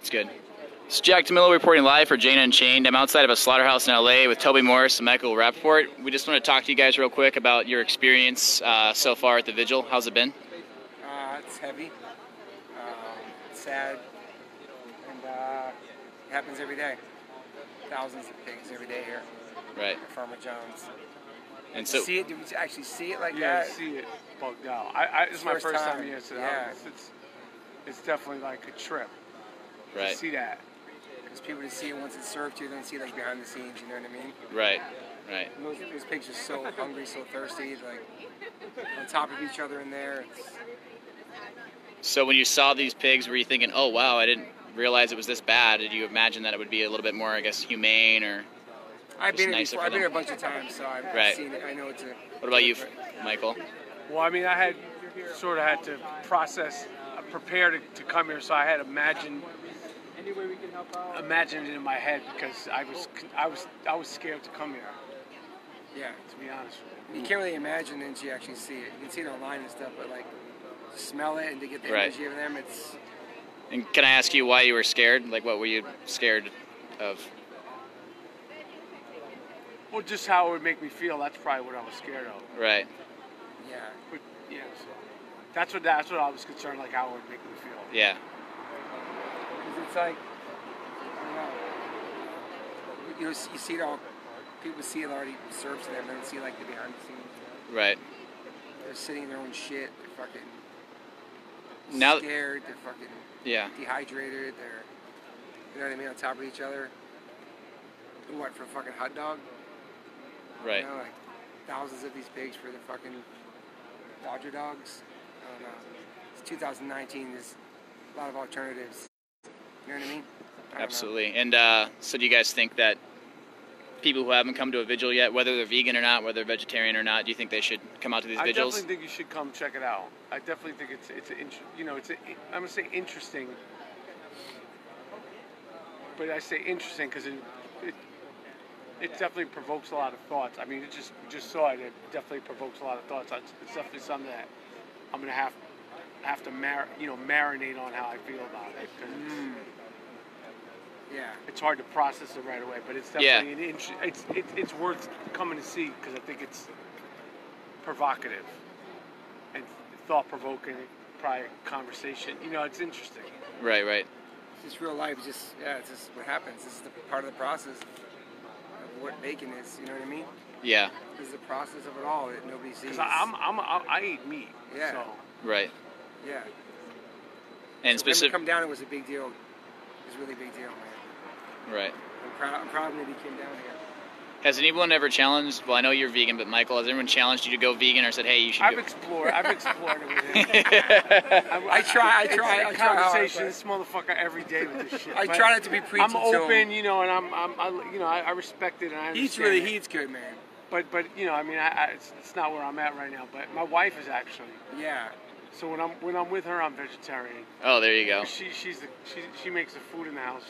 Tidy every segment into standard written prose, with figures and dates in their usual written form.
It's good. It's Jack DiMillo reporting live for Jane Unchained. I'm outside of a slaughterhouse in LA with Toby Morris and Michael Rapaport. We just want to talk to you guys real quick about your experience so far at the vigil. How's it been? It's heavy, sad, and it happens every day. Thousands of pigs every day here. Right. At Farmer Jones. And so, did we actually see it like that? Yeah, see it bugged out. It's my first time here, so yeah. It's definitely like a trip. Right. To see that. Because people to see it once it's served to you, then see like behind the scenes, you know what I mean? Right, right. And those pigs are so hungry, so thirsty, like on top of each other in there. So when you saw these pigs, were you thinking, oh wow, I didn't realize it was this bad? Did you imagine that it would be a little bit more, I guess, humane or... I've been here before. I've been here a bunch of times, so I've seen it. I know it's a... What about you, Michael? Well, I mean, I had sort of had to process, prepare to come here, so I had imagined it in my head because I was scared to come here. Yeah, to be honest with you. You can't really imagine until you actually see it. You can see it online and stuff, but like smell it and to get the energy of them, it's... And can I ask you why you were scared? Like, what were you scared of? Well, just how it would make me feel. That's probably what I was scared of. Right. Yeah. But, yeah. So that's what I was concerned. Like how it would make me feel. Yeah. Because it's like, you know, you see it all. People see it already served to them. They don't see like the behind the scenes. Right. They're sitting in their own shit. They're fucking scared. They're fucking dehydrated. They're, you know what I mean, on top of each other. What, for a fucking hot dog? Right. You know, like thousands of these pigs for the fucking Dodger dogs. I don't know. It's 2019. There's a lot of alternatives. You know what I mean? Absolutely. And so do you guys think that people who haven't come to a vigil yet, whether they're vegan or not, whether they're vegetarian or not, do you think they should come out to these vigils? I definitely think you should come check it out. I definitely think I'm going to say interesting. But I say interesting because it definitely provokes a lot of thoughts. I mean, we just saw it. It definitely provokes a lot of thoughts. It's definitely something that I'm gonna have to marinate on how I feel about it. It's hard to process it right away, but it's definitely an interesting. It's worth coming to see because I think it's provocative and thought provoking. Probably conversation. You know, it's interesting. Right, right. It's just real life. It's just what happens. This is the part of the process. What bacon is, you know what I mean? Yeah. It's the process of it all that nobody sees. Because I eat meat. Yeah. So. Right. Yeah. And so specifically, when we come down, it was a big deal. It was a really big deal, man. Right. I'm proud that he came down here. Has anyone ever challenged? Well, I know you're vegan, but Michael, has anyone challenged you to go vegan or said, "Hey, you should"? I've explored it with him. I try. Conversation this motherfucker every day with this shit. I try not to be preaching. I'm open, you know, and I respect it and I understand. He's good, man. But you know, I mean, it's not where I'm at right now. But my wife is actually. Yeah. So when I'm with her, I'm vegetarian. Oh, there you go. She makes the food in the house.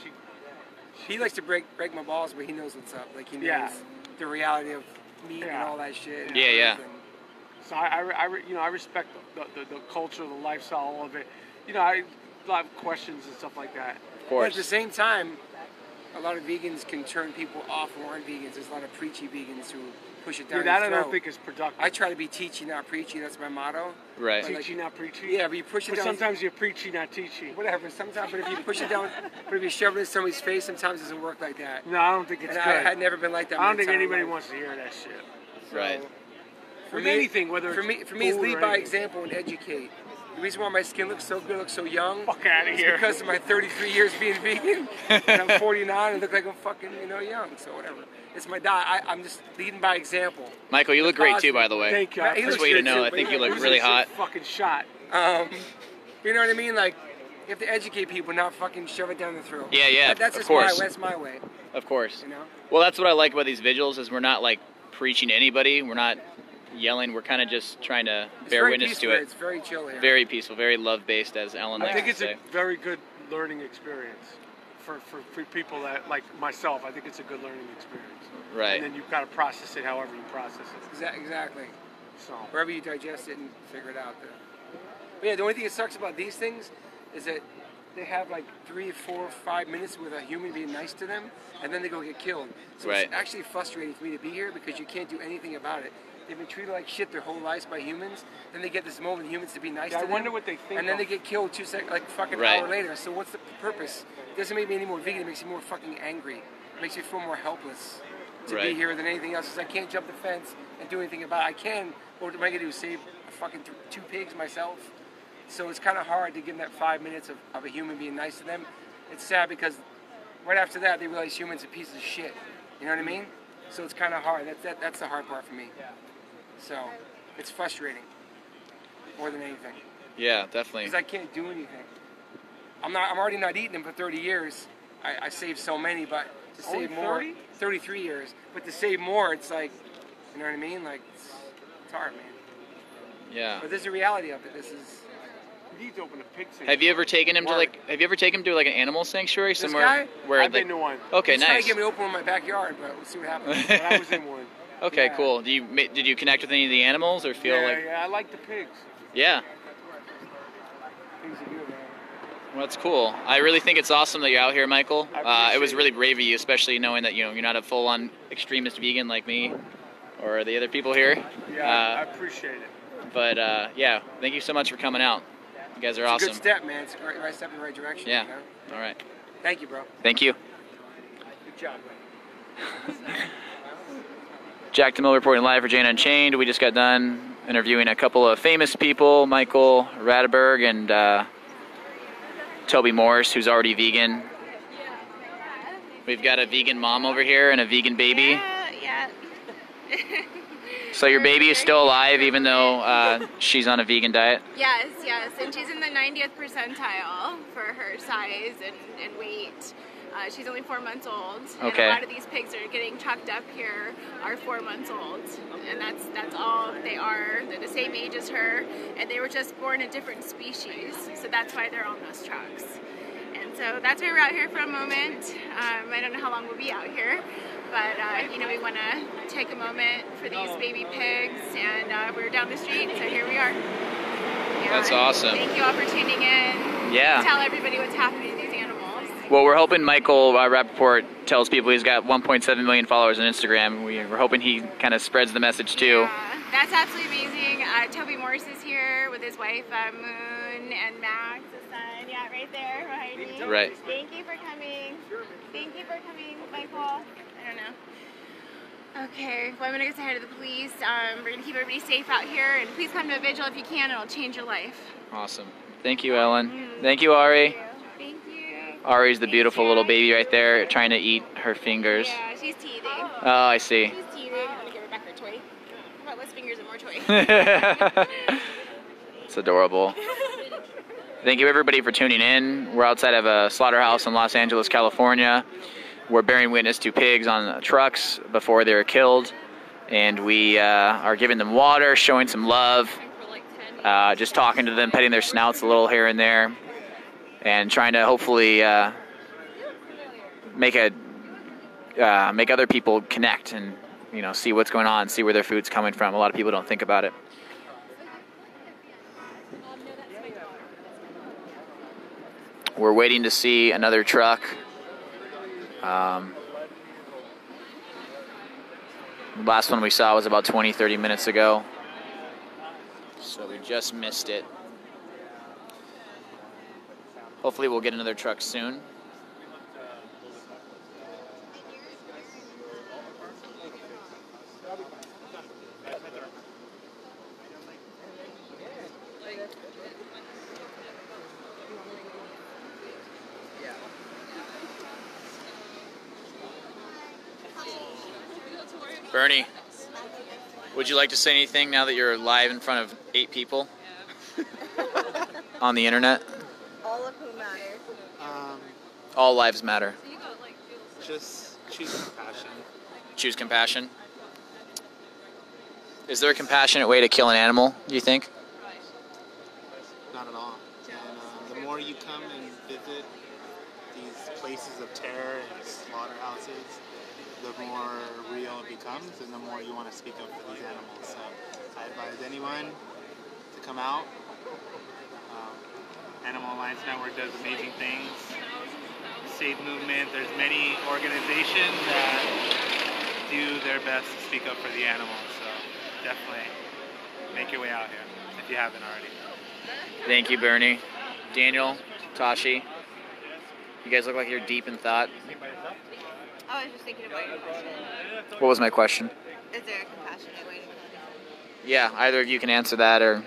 He likes to break my balls, but he knows what's up. Like, he knows the reality of meat and all that shit. So I respect the culture, the lifestyle, all of it. You know, a lot of questions and stuff like that. Of course. But at the same time, a lot of vegans can turn people off who aren't vegans. There's a lot of preachy vegans who push it down your throat. I don't think is productive. I try to be teachy, not preachy. That's my motto. Right. But teachy, not preachy. Yeah, but you push it down. Sometimes you're preachy, not teachy. Whatever. Sometimes, but if you push it down, but if you shove it in somebody's face, sometimes it doesn't work like that. No, I don't think it's good. I had never been like that. I don't think anybody wants to hear that shit. So, right. For me, anything, whether for me, it's lead by example and educate. The reason why my skin looks so good, looks so young, fuck out of here, because of my 33 years being vegan, and I'm 49 and look like I'm fucking, you know, young. So whatever. It's my diet. I'm just leading by example. Michael, you look great too, by the way. Thank you. I just want you to know. I think you look really hot. Fucking shot. You know what I mean? Like, you have to educate people, not fucking shove it down their throat. Yeah, yeah. That's just my way. That's my way. Of course. You know. Well, that's what I like about these vigils is we're not like preaching to anybody. We're not yelling. We're kind of just trying to bear witness to it. It's very chill here. Very peaceful. Very love based, as Ellen likes to say. I think it's a very good learning experience. For people that, like myself, I think it's a good learning experience. Right. And then you've got to process it however you process it. Exactly. So wherever you digest it and figure it out. But yeah, the only thing that sucks about these things is that they have like 3, 4, 5 minutes with a human being nice to them, and then they go get killed. So right. It's actually frustrating for me to be here because you can't do anything about it. They've been treated like shit their whole lives by humans. Then they get this moment humans to be nice to them. I wonder what they think. And then they get killed 2 seconds, like fucking right. Hour later. So what's the purpose? It doesn't make me any more vegan. It makes me more fucking angry. It makes me feel more helpless to right. Be here than anything else. Because I can't jump the fence and do anything about it. I can, but what am I going to do? Save fucking 2 pigs myself? So it's kind of hard to give them that 5 minutes of a human being nice to them. It's sad because right after that, they realize humans are pieces of shit. You know what I mean? So it's kind of hard. That's the hard part for me. Yeah. So, it's frustrating, more than anything. Yeah, definitely. Because I can't do anything. I'm already not eating them for 30 years. I saved so many, but to save more, 33 years. But to save more, it's like, you know what I mean? Like, it's hard, man. Yeah. But there's a reality of it. This is. You need to open a pig sanctuary. Have you ever taken him to like? Have you ever taken him to like an animal sanctuary somewhere? This guy? I've been to one. Okay, nice. Trying to get me open in my backyard, but we'll see what happens. But I was in one. Okay, yeah. Cool. Did you connect with any of the animals or feel like? Yeah, I like the pigs. Yeah. Pigs are good, man. Well, that's cool. I really think it's awesome that you're out here, Michael. It was really brave of you, especially knowing that you're not a full-on extremist vegan like me or the other people here. Yeah, I appreciate it. But yeah, thank you so much for coming out. You guys are awesome. It's a good step, man. It's a right step in the right direction. Yeah. You know? All right. Thank you, bro. Thank you. Good job, man. Jack DiMillo reporting live for Jane Unchained. We just got done interviewing a couple of famous people, Michael Rapaport and Toby Morse, who's already vegan. We've got a vegan mom over here and a vegan baby. Yeah, yeah. So your baby is still alive even though she's on a vegan diet? Yes, yes, and she's in the 90th percentile for her size and weight. She's only 4 months old, okay. And a lot of these pigs that are getting chopped up here are 4 months old, and that's all they are. They're the same age as her, and they were just born a different species, so that's why they're on those trucks. And so that's why we're out here for a moment. I don't know how long we'll be out here, but you know, we want to take a moment for these baby pigs, and we're down the street, so here we are. And that's awesome. Thank you all for tuning in. Yeah. Tell everybody what's happening. Well, we're hoping Michael Rapaport tells people he's got 1.7 million followers on Instagram. We're hoping he kind of spreads the message too. Yeah, that's absolutely amazing. Toby Morris is here with his wife, Moon, and Max, his son. Yeah, right there behind me. Right. Thank you for coming. Thank you for coming, Michael. I don't know. Okay, well, I'm going to go say hi to the police. We're going to keep everybody safe out here. And please come to a vigil if you can. It'll change your life. Awesome. Thank you, Ellen. Mm-hmm. Thank you, Ari. Thank you. Ari's the beautiful little baby right there, trying to eat her fingers. Yeah, she's teething. Oh, I see. She's teething. I'm going to give her back her toy. How about less fingers and more toy? It's adorable. Thank you, everybody, for tuning in. We're outside of a slaughterhouse in Los Angeles, California. We're bearing witness to pigs on trucks before they were killed. And we are giving them water, showing some love, just talking to them, petting their snouts a little here and there. And trying to hopefully make other people connect and, you know, see what's going on, see where their food's coming from. A lot of people don't think about it. We're waiting to see another truck. The last one we saw was about 20, 30 minutes ago. So we just missed it. Hopefully we'll get another truck soon. Bernie, would you like to say anything now that you're live in front of 8 people on the internet? All of who matter. All lives matter. Just choose compassion. Choose compassion? Is there a compassionate way to kill an animal, do you think? Not at all. And, the more you come and visit these places of terror and slaughterhouses, the more real it becomes and the more you want to speak up for these animals. So I advise anyone to come out. Animal Alliance Network does amazing things. Save movement, there's many organizations that do their best to speak up for the animals, so definitely make your way out here if you haven't already. Thank you, Bernie. Daniel, Tashi, you guys look like you're deep in thought. I was just thinking about your question. What was my question? Is there a compassionate way to kill? Yeah, either of you can answer that, or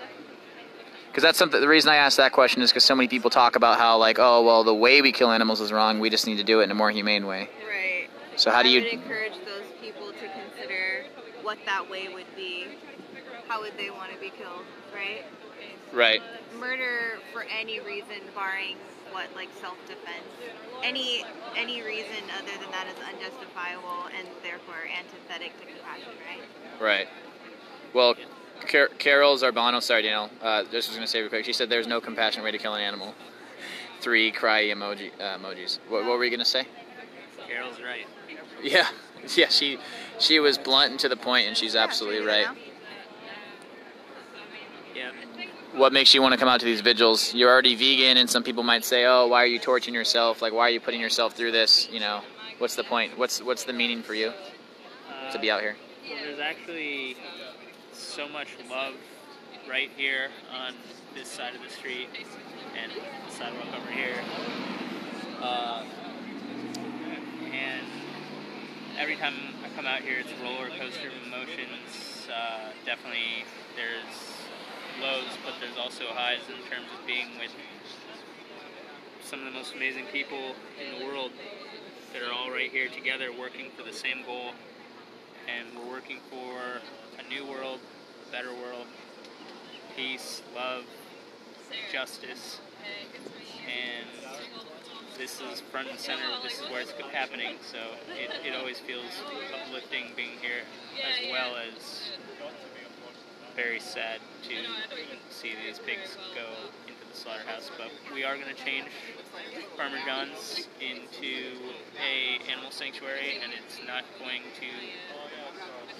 because that's something. The reason I asked that question is because so many people talk about how, like, oh, well, the way we kill animals is wrong. We just need to do it in a more humane way. Right. So how do you encourage those people to consider what that way would be? How would they want to be killed? Right. Right. Murder for any reason, barring what, like, self-defense. Any reason other than that is unjustifiable and therefore antithetic to compassion. Right. Right. Well. Carol Zarbano, sorry Daniel, this was going to say real quick, she said there's no compassionate way to kill an animal. 3 cry emoji, emojis. What were you going to say? Carol's right. Yeah, yeah, she was blunt and to the point, and she's absolutely right. Yeah. What makes you want to come out to these vigils? You're already vegan, and some people might say, oh, why are you torturing yourself? Like, why are you putting yourself through this? You know, what's the point? What's the meaning for you to be out here? There's actually so much love right here on this side of the street and the sidewalk over here, and every time I come out here it's a roller coaster of emotions. Definitely there's lows, but there's also highs in terms of being with some of the most amazing people in the world that are all right here together working for the same goal, and we're working for a new world, a better world, peace, love, justice, and this is front and center, this is where it's happening, so it always feels uplifting being here, as well as very sad to see these pigs go into the slaughterhouse. But we are going to change Farmer Jones into a animal sanctuary, and it's not going to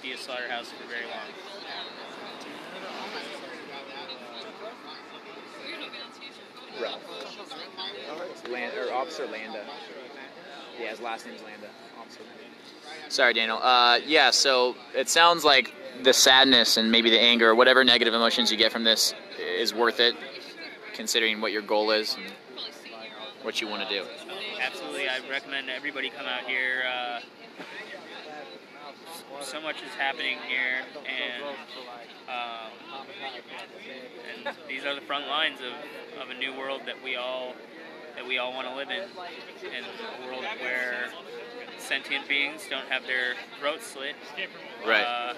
be a slaughterhouse for very long. Rough. Officer Landa. Yeah, his last name's Landa. Officer Landa. Sorry, Daniel. Yeah, so it sounds like the sadness and maybe the anger or whatever negative emotions you get from this is worth it, considering what your goal is and what you want to do. Absolutely. I recommend everybody come out here. So much is happening here, and these are the front lines of a new world that we all want to live in a world where sentient beings don't have their throats slit. Right.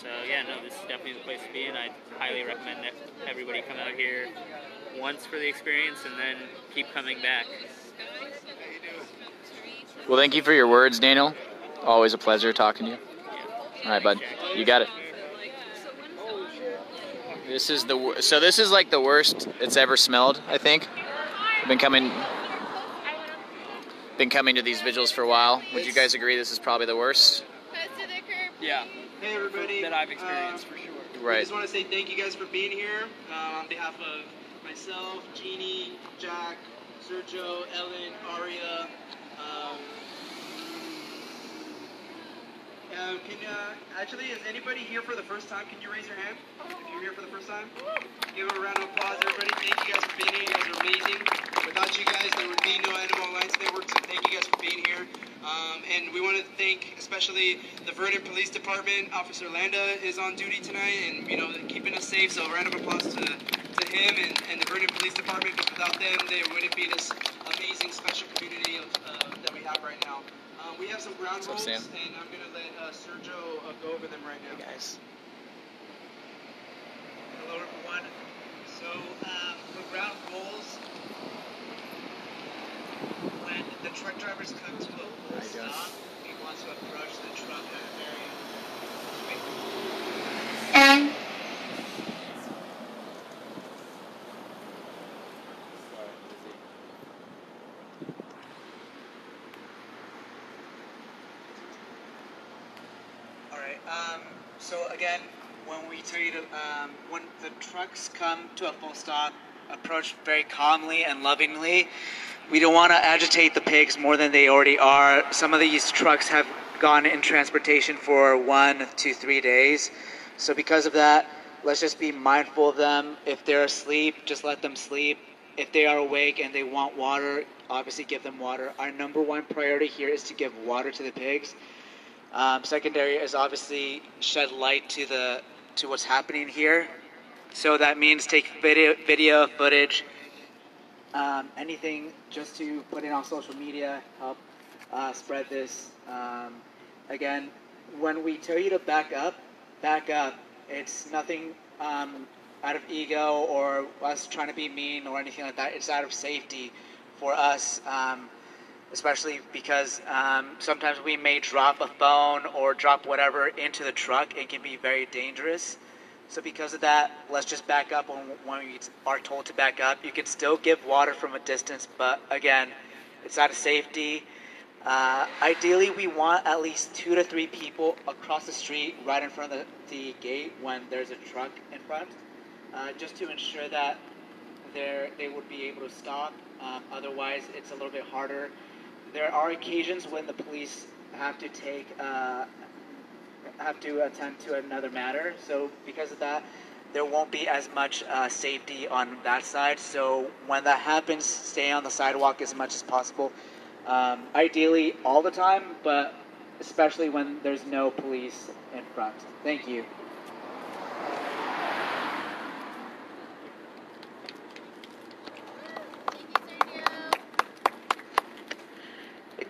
So yeah, no, this is definitely the place to be, and I highly recommend that everybody come out here once for the experience, and then keep coming back. Well, thank you for your words, Daniel. Always a pleasure talking to you. All right, bud. You got it. This is the this is like the worst it's ever smelled, I think. I've been coming to these vigils for a while. Would you guys agree this is probably the worst? Yeah. Hey everybody. That I've experienced for sure. Right. I just want to say thank you guys for being here on behalf of myself, Jeannie, Jack, Sergio, Ellen, Aria. Actually, is anybody here for the first time? Can you raise your hand if you're here for the first time? Give a round of applause, everybody. Thank you guys for being here. You guys are amazing. Without you guys, there would be no Animal Alliance Network, so thank you guys for being here. And we want to thank especially the Vernon Police Department. Officer Landa is on duty tonight and, you know, keeping us safe, so a round of applause to him and the Vernon Police Department, because without them, there wouldn't be this amazing, special community that we have right now. We have some ground rules, and I'm going to let Sergio go over them right now. Hey guys. Hello, everyone. So, for ground rules, when the truck drivers come to a full stop, he wants to approach the truck at a very quick. So again, when the trucks come to a full stop, approached very calmly and lovingly. We don't want to agitate the pigs more than they already are. Some of these trucks have gone in transportation for 1 to 3 days. So because of that, let's just be mindful of them. If they're asleep, just let them sleep. If they are awake and they want water, obviously give them water. Our number one priority here is to give water to the pigs. Secondary is obviously shed light to what's happening here. So that means take video footage, anything just to put it on social media, help spread this. Again, when we tell you to back up, back up. It's nothing out of ego or us trying to be mean or anything like that. It's out of safety for us, especially because sometimes we may drop a phone or drop whatever into the truck. It can be very dangerous. So because of that, let's just back up when we are told to back up. You can still give water from a distance, but again, it's out of safety. Ideally, we want at least 2 to 3 people across the street right in front of the gate when there's a truck in front, just to ensure that they would be able to stop. Otherwise, it's a little bit harder. There are occasions when the police have to take attend to another matter. So because of that, there won't be as much safety on that side. So when that happens, stay on the sidewalk as much as possible. Ideally all the time, but especially when there's no police in front. Thank you.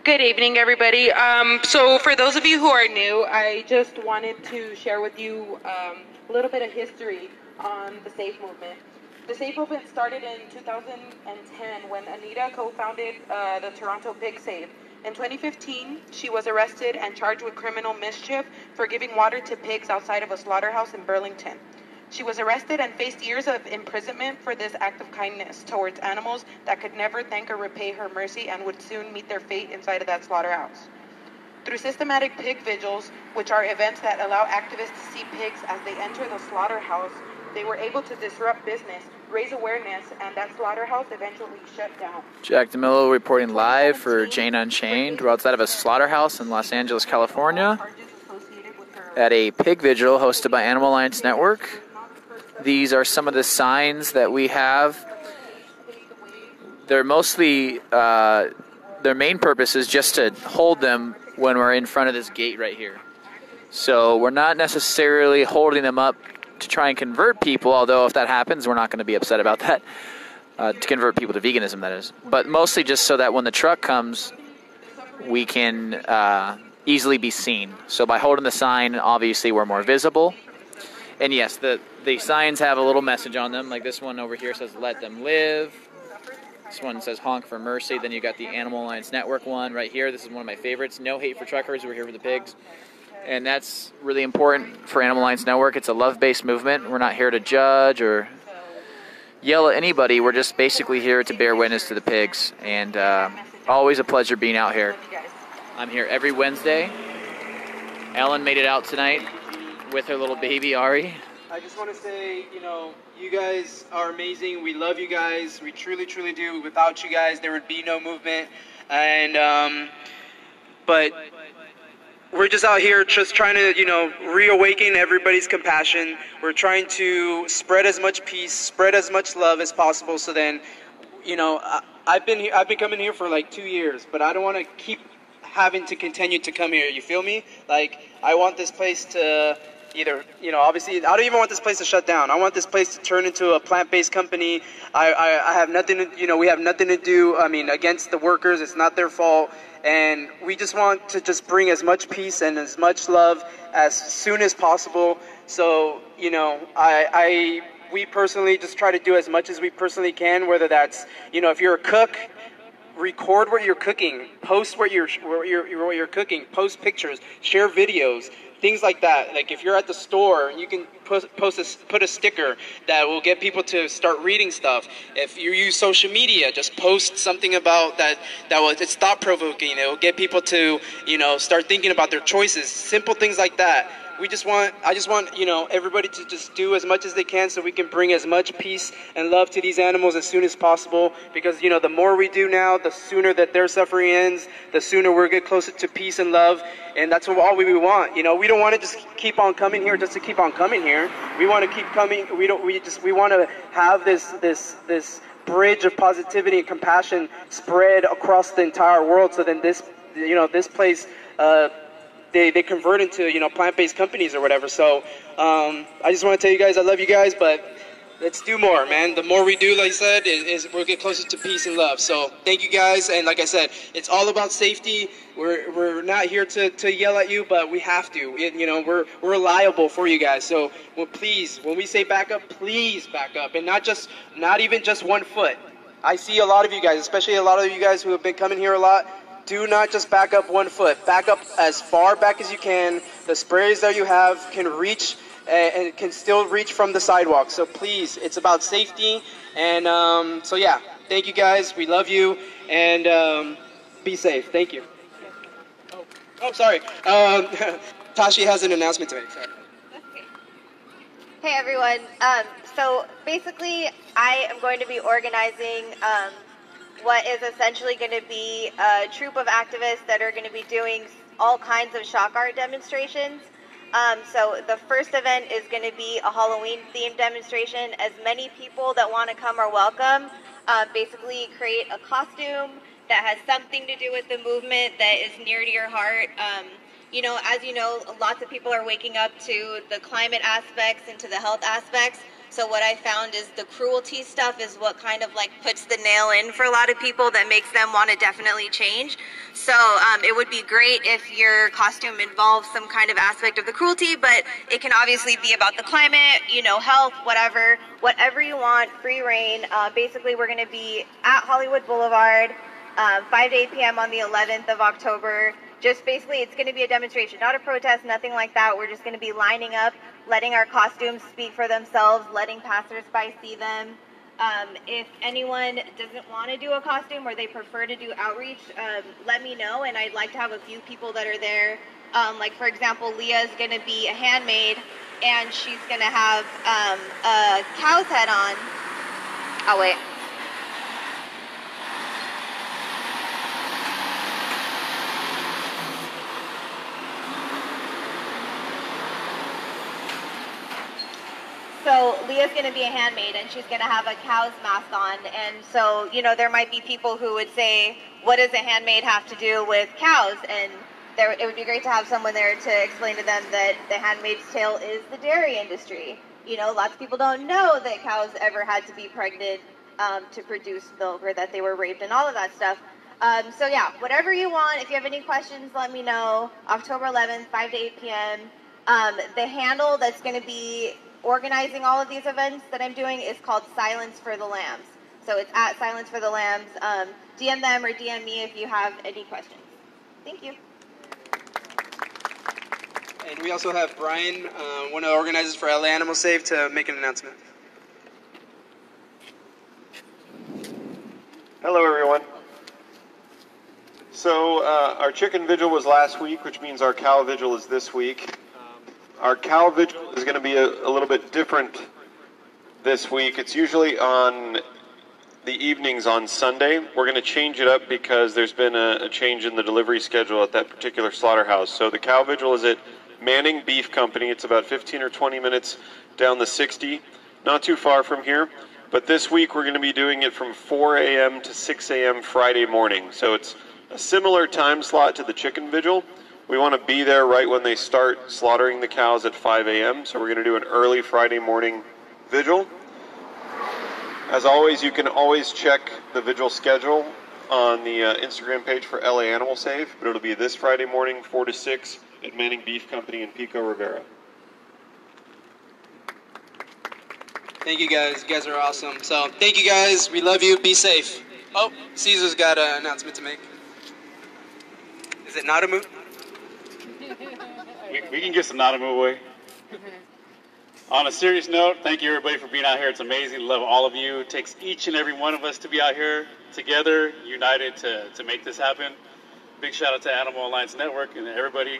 Good evening, everybody. So for those of you who are new, I just wanted to share with you a little bit of history on the Save movement. The Save movement started in 2010 when Anita co-founded the Toronto Pig Save. In 2015, she was arrested and charged with criminal mischief for giving water to pigs outside of a slaughterhouse in Burlington. She was arrested and faced years of imprisonment for this act of kindness towards animals that could never thank or repay her mercy and would soon meet their fate inside of that slaughterhouse. Through systematic pig vigils, which are events that allow activists to see pigs as they enter the slaughterhouse, they were able to disrupt business, raise awareness, and that slaughterhouse eventually shut down. Jack DiMillo reporting live for Jane Unchained. We're outside of a slaughterhouse in Los Angeles, California at a pig vigil hosted by Animal Alliance Network. These are some of the signs that we have. They're mostly, their main purpose is just to hold them when we're in front of this gate right here. So we're not necessarily holding them up to try and convert people, although if that happens, we're not going to be upset about that, to convert people to veganism, that is. But mostly just so that when the truck comes, we can easily be seen. So by holding the sign, obviously we're more visible. And yes, the signs have a little message on them, like this one over here says, "Let them live." This one says, "Honk for mercy." Then you got the Animal Alliance Network one right here. This is one of my favorites. "No hate for truckers. We're here for the pigs." And that's really important for Animal Alliance Network. It's a love-based movement. We're not here to judge or yell at anybody. We're just basically here to bear witness to the pigs. And always a pleasure being out here. I'm here every Wednesday. Ellen made it out tonight with her little baby, Ari. I just want to say, you know, you guys are amazing. We love you guys. We truly, truly do. Without you guys, there would be no movement. And, but we're just out here just trying to, you know, reawaken everybody's compassion. We're trying to spread as much peace, spread as much love as possible. So then, you know, I've been coming here for like 2 years, but I don't want to keep having to continue to come here. You feel me? Like, I want this place to either, you know, obviously, I don't even want this place to shut down. I want this place to turn into a plant-based company. I have nothing to, you know, we have nothing to do, I mean, against the workers. It's not their fault. And we just want to just bring as much peace and as much love as soon as possible. So, you know, we personally just try to do as much as we personally can, whether that's, you know, if you're a cook, record what you're cooking, post what you're cooking, post pictures, share videos, things like that. Like if you're at the store, you can put a sticker that will get people to start reading stuff. If you use social media, just post something about it's thought-provoking. It will get people to, you know, start thinking about their choices. Simple things like that. I just want, you know, everybody to just do as much as they can so we can bring as much peace and love to these animals as soon as possible, because, you know, the more we do now, the sooner that their suffering ends, the sooner we'll get closer to peace and love. And that's all we want. You know, we don't want to just keep on coming here just to keep on coming here. We want to keep coming. We want to have this bridge of positivity and compassion spread across the entire world. So then this place, they convert into, you know, plant-based companies or whatever. So I just want to tell you guys, I love you guys, but let's do more, man. The more we do, like I said, we'll get closer to peace and love. So thank you guys. And like I said, it's all about safety. We're not here to yell at you, but we have to. You know, we're reliable for you guys. So please, when we say back up, please back up, and not even just 1 foot. I see a lot of you guys, especially a lot of you guys who have been coming here a lot. Do not just back up 1 foot. Back up as far back as you can. The sprays that you have can reach and can still reach from the sidewalk. So please, it's about safety. And so yeah, thank you guys. We love you. And be safe. Thank you. Oh, sorry. Tashi has an announcement to make. Sorry. Okay. Hey, everyone. So basically, I am going to be organizing what is essentially going to be a troop of activists that are going to be doing all kinds of shock art demonstrations. So the first event is going to be a Halloween-themed demonstration. As many people that want to come are welcome. Basically, create a costume that has something to do with the movement that is near to your heart. You know, as you know, lots of people are waking up to the climate aspects and to the health aspects. So what I found is the cruelty stuff is what kind of like puts the nail in for a lot of people that makes them want to definitely change. So it would be great if your costume involves some kind of aspect of the cruelty, but it can obviously be about the climate, you know, health, whatever you want, free reign. Basically, we're going to be at Hollywood Boulevard, 5 to 8 p.m. on the 11th of October. Just basically, it's going to be a demonstration, not a protest, nothing like that. We're just going to be lining up, letting our costumes speak for themselves, letting passersby see them. If anyone doesn't want to do a costume or they prefer to do outreach, let me know, and I'd like to have a few people that are there. Like, for example, Leah's going to be a handmaid, and she's going to have a cow's head on. Oh, wait. So Leah's going to be a handmaid, and she's going to have a cow's mask on. And so, you know, there might be people who would say, what does a handmaid have to do with cows? And it would be great to have someone there to explain to them that the handmaid's tale is the dairy industry. You know, lots of people don't know that cows ever had to be pregnant to produce milk, or that they were raped and all of that stuff. So, yeah, whatever you want. If you have any questions, let me know. October 11th, 5 to 8 p.m. The handle that's going to be organizing all of these events that I'm doing is called Silence for the Lambs. So it's at Silence for the Lambs. DM them or DM me if you have any questions. Thank you. And we also have Brian, one of the organizers for LA Animal Save, to make an announcement. Hello, everyone. So our chicken vigil was last week, which means our cow vigil is this week. Our cow vigil is going to be a little bit different this week. It's usually on the evenings on Sunday. We're going to change it up because there's been a change in the delivery schedule at that particular slaughterhouse. So the cow vigil is at Manning Beef Company. It's about 15 or 20 minutes down the 60, not too far from here. But this week we're going to be doing it from 4 a.m. to 6 a.m. Friday morning. So it's a similar time slot to the chicken vigil. We want to be there right when they start slaughtering the cows at 5 a.m., so we're going to do an early Friday morning vigil. As always, you can always check the vigil schedule on the Instagram page for LA Animal Save, but it'll be this Friday morning, 4 to 6, at Manning Beef Company in Pico Rivera. Thank you, guys. You guys are awesome. So thank you, guys. We love you. Be safe. Oh, Caesar's got an announcement to make. Is it not a move? We can get some Nadamu away. On a serious note, thank you everybody for being out here. It's amazing. Love all of you. It takes each and every one of us to be out here together, united to make this happen. Big shout out to Animal Alliance Network and everybody.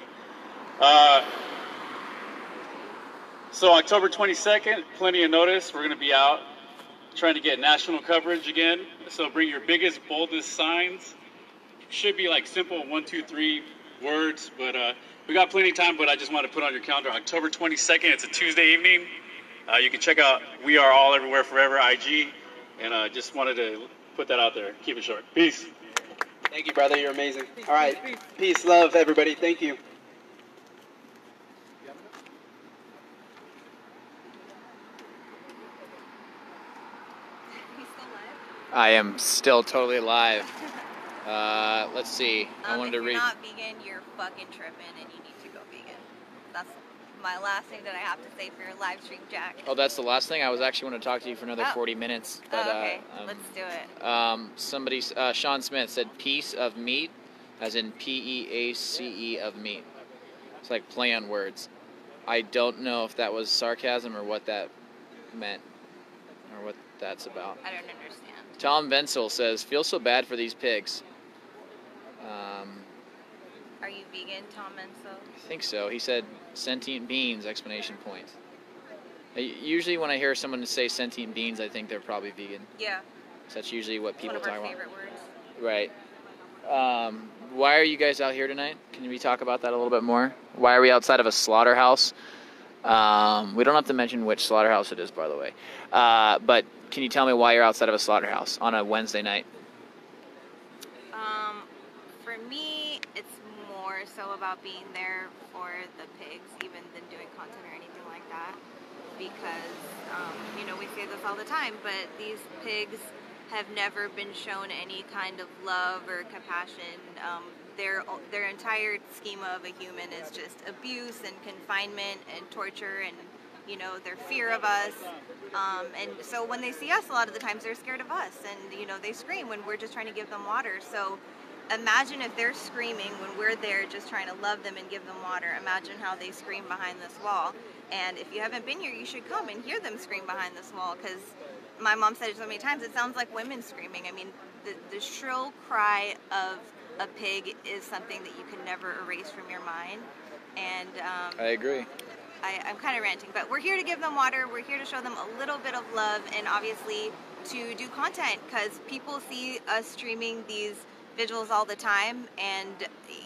So October 22nd, plenty of notice. We're going to be out trying to get national coverage again. So bring your biggest, boldest signs. Should be like simple 1, 2, 3 words, but we got plenty of time, but I just want to put on your calendar October 22nd. It's a Tuesday evening. You can check out We Are All Everywhere Forever IG, and I just wanted to put that out there. Keep it short. Peace. Thank you, brother. You're amazing. All right. Peace, love, everybody. Thank you. I am still totally alive. Let's see. I wanted to read. If you're not vegan, you're fucking tripping, and you need to go vegan. That's my last thing that I have to say for your live stream, Jack. Oh, that's the last thing? I was actually want to talk to you for another 40 minutes. But, okay. Let's do it. Somebody, Sean Smith said piece of meat, as in P-E-A-C-E of meat. It's like play on words. I don't know if that was sarcasm or what that meant or what that's about. I don't understand. Tom Vensel says, feel so bad for these pigs. Are you vegan, Tom Vensel? I think so. He said, sentient beans, exclamation point. Usually when I hear someone say sentient beans, I think they're probably vegan. Yeah. That's usually what people talk about. One of our favorite words. Right. Why are you guys out here tonight? Can we talk about that a little bit more? Why are we outside of a slaughterhouse? We don't have to mention which slaughterhouse it is, by the way. But can you tell me why you're outside of a slaughterhouse on a Wednesday night? For me, it's more so about being there for the pigs, even than doing content or anything like that. Because, you know, we say this all the time, but these pigs have never been shown any kind of love or compassion. Their entire schema of a human is just abuse and confinement and torture and, you know, their fear of us. And so when they see us, a lot of the times they're scared of us. And, you know, they scream when we're just trying to give them water. So imagine if they're screaming when we're there just trying to love them and give them water. Imagine how they scream behind this wall. And if you haven't been here, you should come and hear them scream behind this wall. Because my mom said it so many times, it sounds like women screaming. I mean, the shrill cry of a pig is something that you can never erase from your mind. And I agree. I'm kind of ranting, but we're here to give them water. We're here to show them a little bit of love, and obviously to do content, because people see us streaming these vigils all the time. And,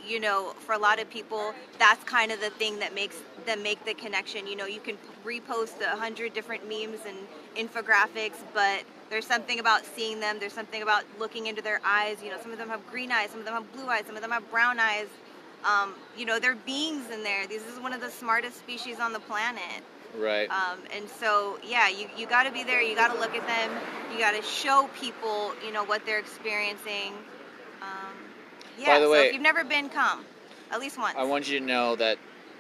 you know, for a lot of people, that's kind of the thing that makes them make the connection. You know, you can repost 100 different memes and infographics, but there's something about seeing them. There's something about looking into their eyes. You know, some of them have green eyes. Some of them have blue eyes. Some of them have brown eyes. You know, they're beings in there. This is one of the smartest species on the planet. Right. And so, yeah, you got to be there. You got to look at them. You got to show people, you know, what they're experiencing. Yeah, by the way, so if you've never been, come. At least once. I want you to know that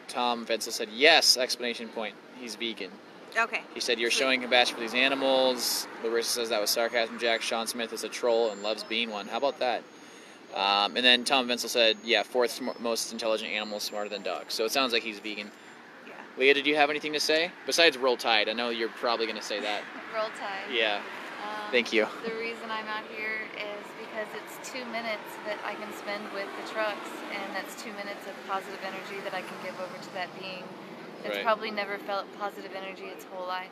Tom Vensel said, yes, explanation point. He's vegan. Okay. He said, you're showing compassion for these animals. Larissa says that was sarcasm, Jack. Sean Smith is a troll and loves being one. How about that? And then Tom Vensel said, yeah, fourth most intelligent animal, smarter than dogs. So it sounds like he's vegan. Yeah. Leah, did you have anything to say? Besides roll tide, I know you're probably going to say that. Roll tide. Yeah. Thank you. The reason I'm out here is because it's 2 minutes that I can spend with the trucks, and that's 2 minutes of positive energy that I can give over to that being. It's right. Probably never felt positive energy its whole life.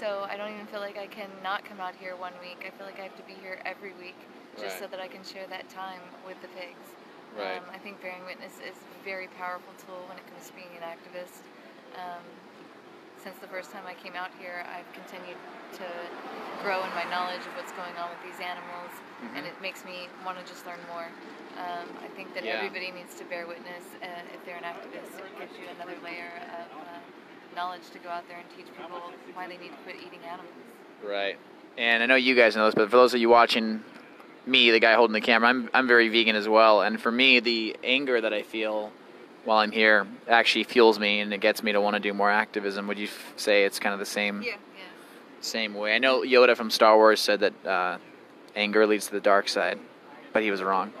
So I don't even feel like I can not come out here 1 week. I feel like I have to be here every week just right. So that I can share that time with the pigs. Right. I think bearing witness is a very powerful tool when it comes to being an activist. Since the first time I came out here, I've continued to grow in my knowledge of what's going on with these animals, and it makes me want to just learn more. I think that everybody needs to bear witness if they're an activist. It gives you another layer of knowledge to go out there and teach people why they need to quit eating animals. Right. And I know you guys know this, but for those of you watching me, the guy holding the camera, I'm very vegan as well. And for me, the anger that I feel while I'm here actually fuels me, and it gets me to want to do more activism. Would you say it's kind of the same? Yeah. Same way. I know Yoda from Star Wars said that anger leads to the dark side, but he was wrong.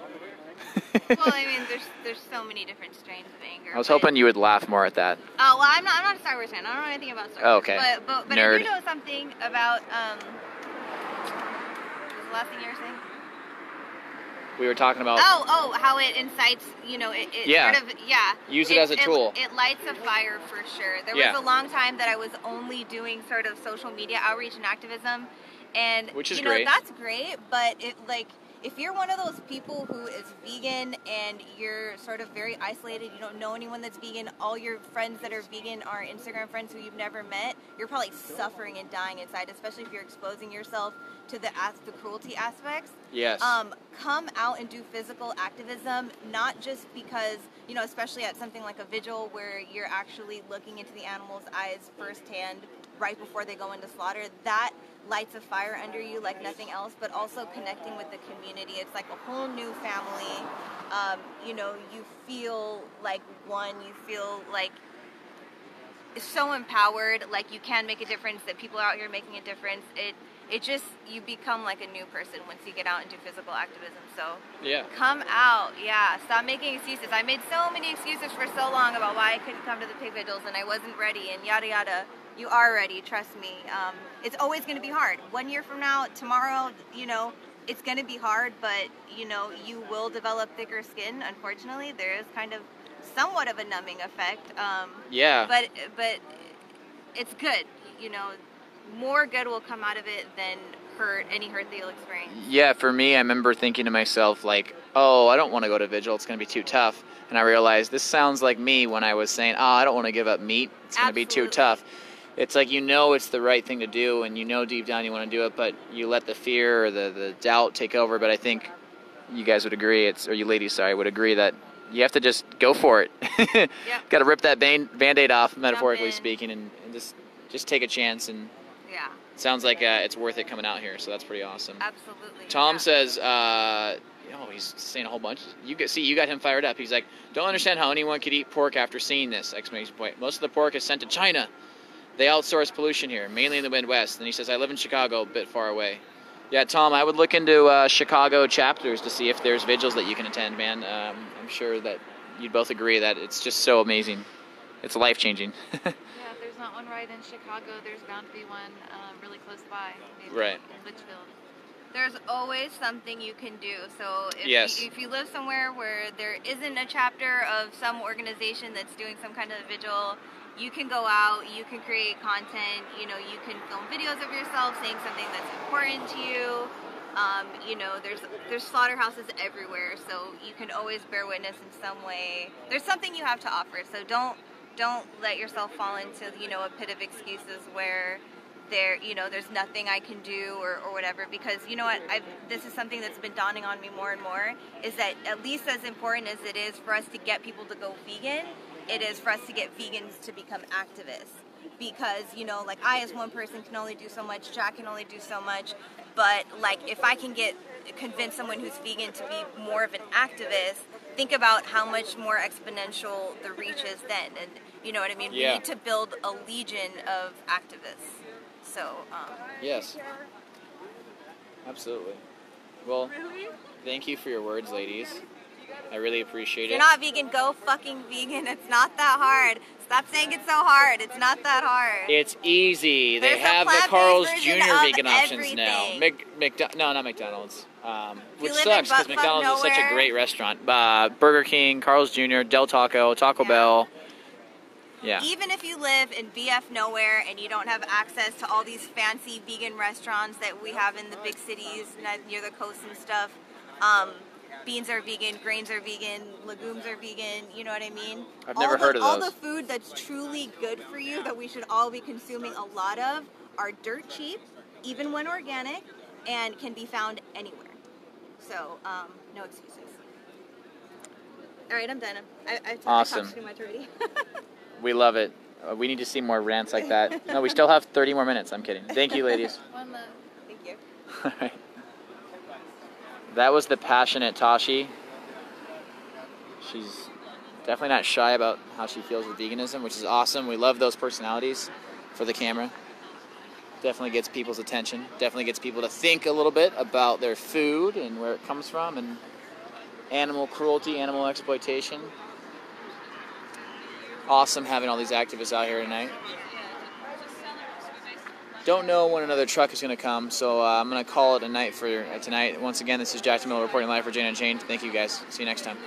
Well, I mean, there's so many different strains of anger. I was hoping you would laugh more at that. Oh, well, I'm not a Star Wars fan. I don't know anything about Star Wars. Oh, okay. But I do know something about. Was the last thing you were saying? we were talking about. Oh, how it incites, you know, it sort of. Use it as a tool. It lights a fire for sure. There was a long time that I was only doing sort of social media outreach and activism. And, Which is great. That's great, but it, like, if you're one of those people who is vegan and you're sort of very isolated, you don't know anyone that's vegan, all your friends that are vegan are Instagram friends who you've never met, you're probably suffering and dying inside, especially if you're exposing yourself to the cruelty aspects. Yes. Come out and do physical activism, not just because, you know, especially at something like a vigil where you're actually looking into the animal's eyes firsthand right before they go into slaughter. That lights a fire under you like nothing else, but also connecting with the community. It's like a whole new family. You know, you feel like one, you feel like so empowered, like you can make a difference, that people are out here making a difference. It just, you become like a new person once you get out and do physical activism. So come out, stop making excuses. I made so many excuses for so long about why I couldn't come to the pig vigils and I wasn't ready and yada yada. You are ready, trust me. It's always going to be hard. 1 year from now, tomorrow, you know, it's going to be hard, but, you know, you will develop thicker skin, unfortunately. There is kind of somewhat of a numbing effect. But it's good, you know. More good will come out of it than hurt, any hurt that you'll experience. Yeah, for me, I remember thinking to myself, like, oh, I don't want to go to vigil. It's going to be too tough. And I realized this sounds like me when I was saying, oh, I don't want to give up meat. It's going to be too tough. It's like, you know, it's the right thing to do, and you know deep down you want to do it, but you let the fear or the doubt take over. But I think you guys would agree, or you ladies, sorry, would agree that you have to just go for it. Got to rip that Band-Aid off, metaphorically speaking, and just take a chance. And it sounds like it's worth it coming out here, so that's pretty awesome. Absolutely. Tom says, he's saying a whole bunch. You got him fired up. He's like, don't understand how anyone could eat pork after seeing this! Most of the pork is sent to China. They outsource pollution here, mainly in the Midwest. And he says, I live in Chicago, a bit far away. Yeah, Tom, I would look into Chicago chapters to see if there's vigils that you can attend, man. I'm sure that you'd both agree that it's just so amazing. It's life-changing. Yeah, if there's not one right in Chicago, there's bound to be one really close by. Maybe in Litchfield. There's always something you can do. So if you live somewhere where there isn't a chapter of some organization that's doing some kind of vigil, you can go out, you can create content, you know, you can film videos of yourself saying something that's important to you. You know, there's slaughterhouses everywhere, so you can always bear witness in some way. There's something you have to offer, so don't let yourself fall into, you know, a pit of excuses where there's nothing I can do or whatever, because you know what, this is something that's been dawning on me more and more, is that at least as important as it is for us to get people to go vegan, it is for us to get vegans to become activists. Because, you know, like I as one person can only do so much, Jack can only do so much, but like if I can convince someone who's vegan to be more of an activist, think about how much more exponential the reach is then. And you know what I mean? Yeah. We need to build a legion of activists. So, yes. Absolutely. Well, thank you for your words, ladies. I really appreciate it. If you're not vegan, go fucking vegan. It's not that hard. Stop saying it's so hard. It's not that hard. It's easy. They have the Carl's Jr. vegan options now. No, not McDonald's. Which sucks because McDonald's is such a great restaurant. Burger King, Carl's Jr., Del Taco, Taco Bell. Yeah. Even if you live in BF nowhere and you don't have access to all these fancy vegan restaurants that we have in the big cities near the coast and stuff, beans are vegan, grains are vegan, legumes are vegan, you know what I mean? I've never heard of those. All the food that's truly good for you that we should all be consuming a lot of are dirt cheap, even when organic, and can be found anywhere. So, no excuses. All right, I'm done. I've talked too much already. We love it. We need to see more rants like that. No, we still have 30 more minutes. I'm kidding. Thank you, ladies. One love. Thank you. All right. That was the passionate Tashi. She's definitely not shy about how she feels with veganism, which is awesome. We love those personalities for the camera. Definitely gets people's attention. Definitely gets people to think a little bit about their food and where it comes from and animal cruelty, animal exploitation. Awesome having all these activists out here tonight. Don't know when another truck is going to come, so I'm going to call it a night for tonight. Once again, this is Jack DiMillo reporting live for Jane Unchained. Thank you, guys. See you next time.